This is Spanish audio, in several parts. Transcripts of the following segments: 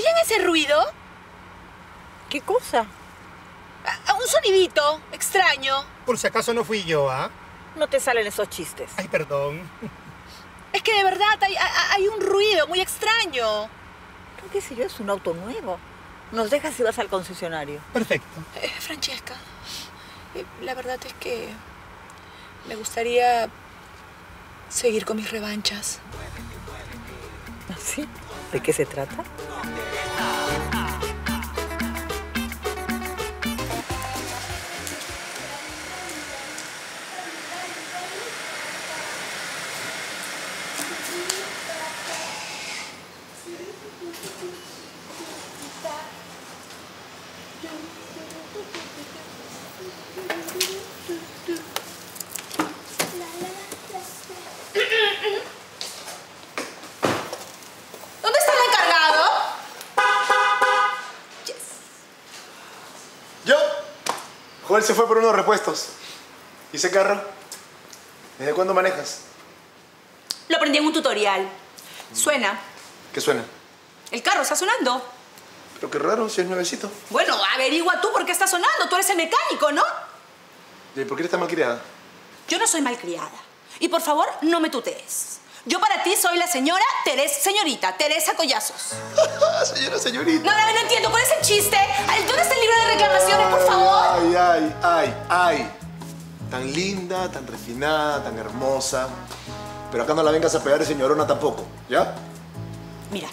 ¿Oyen ese ruido? ¿Qué cosa? Un sonidito extraño. Por si acaso no fui yo, ¿ah? No te salen esos chistes. Ay, perdón. Es que de verdad hay un ruido muy extraño. No, qué sé yo, es un auto nuevo. Nos dejas y vas al concesionario. Perfecto. Francesca, la verdad es que me gustaría seguir con mis revanchas. ¿Sí? ¿De qué se trata? Él se fue por unos repuestos. ¿Y ese carro? ¿Desde cuándo manejas? Lo aprendí en un tutorial. Suena. ¿Qué suena? El carro está sonando. Pero qué raro, si es nuevecito. Bueno, averigua tú por qué está sonando. Tú eres el mecánico, ¿no? ¿Y por qué eres tan malcriada? Yo no soy malcriada. Y por favor, no me tutees. Yo para ti soy la señora señorita Teresa Collazos. Señora, señorita. No, no entiendo. ¿Cuál es el chiste? ¿Dónde está el libro de reclamaciones, por favor? Ay, ay, ay, ay. Tan linda, tan refinada, tan hermosa. Pero acá no la vengas a pegar de señorona tampoco, ¿ya? Mira,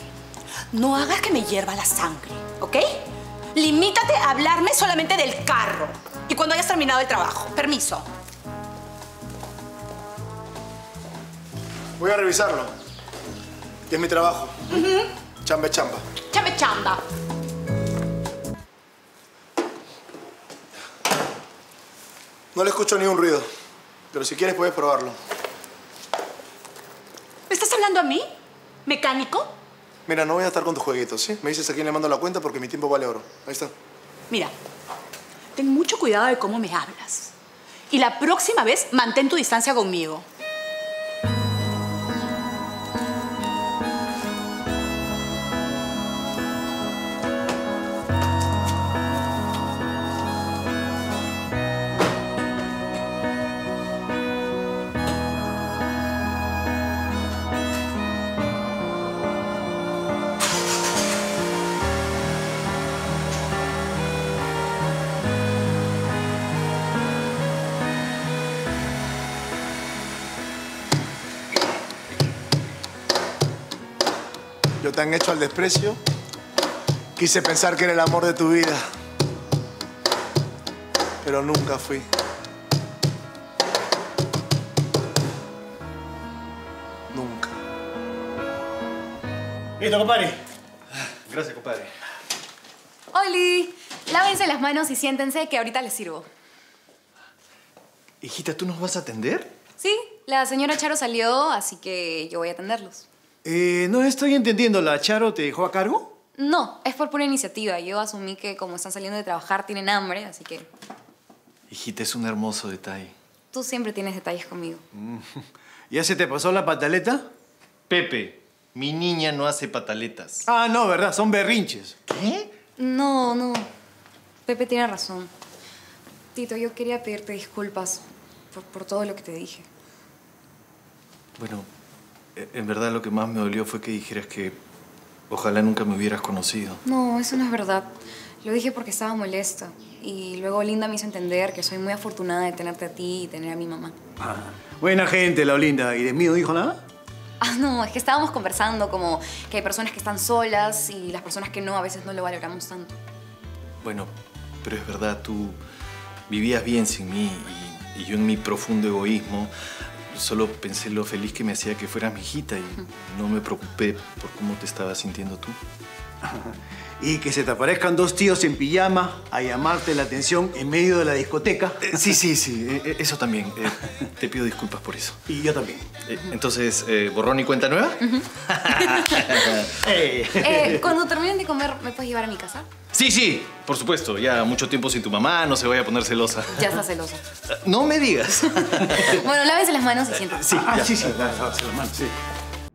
no hagas que me hierva la sangre, ¿ok? Limítate a hablarme solamente del carro. Y cuando hayas terminado el trabajo. Permiso. Voy a revisarlo. Es mi trabajo. Chamba, chamba. Chamba, chamba. No le escucho ni un ruido. Pero si quieres puedes probarlo. ¿Me estás hablando a mí? ¿Mecánico? Mira, no voy a estar con tus jueguitos, ¿sí? Me dices a quién le mando la cuenta porque mi tiempo vale oro. Ahí está. Mira, ten mucho cuidado de cómo me hablas. Y la próxima vez mantén tu distancia conmigo. Te han hecho al desprecio. Quise pensar que era el amor de tu vida, pero nunca fui. Nunca. Listo, compadre. Gracias, compadre. Oli, lávense las manos y siéntense que ahorita les sirvo. Hijita, ¿tú nos vas a atender? Sí, la señora Charo salió, así que yo voy a atenderlos. No estoy entendiendo. ¿La Charo te dejó a cargo? No, es por pura iniciativa. Yo asumí que como están saliendo de trabajar tienen hambre, así que... Hijita, es un hermoso detalle. Tú siempre tienes detalles conmigo. ¿Ya se te pasó la pataleta? Pepe, mi niña no hace pataletas. Ah, no, ¿verdad? Son berrinches. ¿Qué? No, no. Pepe tiene razón. Tito, yo quería pedirte disculpas por todo lo que te dije. Bueno... En verdad, lo que más me dolió fue que dijeras que ojalá nunca me hubieras conocido. No, eso no es verdad. Lo dije porque estaba molesta. Y luego Olinda me hizo entender que soy muy afortunada de tenerte a ti y tener a mi mamá. Ah, buena gente la Olinda. ¿Y de mí no dijo nada? Ah, no, es que estábamos conversando como que hay personas que están solas y las personas que no, a veces no lo valoramos tanto. Bueno, pero es verdad, tú vivías bien sin mí y yo en mi profundo egoísmo... Solo pensé lo feliz que me hacía que fueras mi hijita y no me preocupé por cómo te estabas sintiendo tú. Y que se te aparezcan dos tíos en pijama a llamarte la atención en medio de la discoteca. Sí, sí, sí. Eso también. Te pido disculpas por eso. Y yo también. Entonces, ¿borrón y cuenta nueva? Cuando terminen de comer, ¿me puedes llevar a mi casa? Sí, sí. Por supuesto. Ya mucho tiempo sin tu mamá. No se vaya a poner celosa. Ya está celosa. No me digas. Bueno, lávense las manos y siéntate. Sí, sí, sí. Lávense las manos, sí.